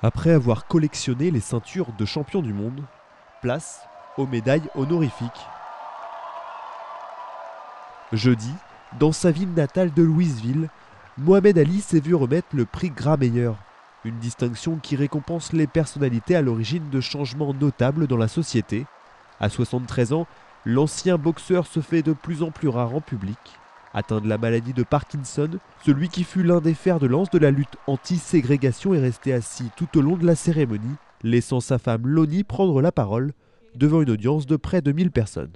Après avoir collectionné les ceintures de champion du monde, place aux médailles honorifiques. Jeudi, dans sa ville natale de Louisville, Mohammed Ali s'est vu remettre le prix Grawemeyer, une distinction qui récompense les personnalités à l'origine de changements notables dans la société. À 73 ans, l'ancien boxeur se fait de plus en plus rare en public. Atteint de la maladie de Parkinson, celui qui fut l'un des fers de lance de la lutte anti-ségrégation est resté assis tout au long de la cérémonie, laissant sa femme Lonie prendre la parole devant une audience de près de 1000 personnes.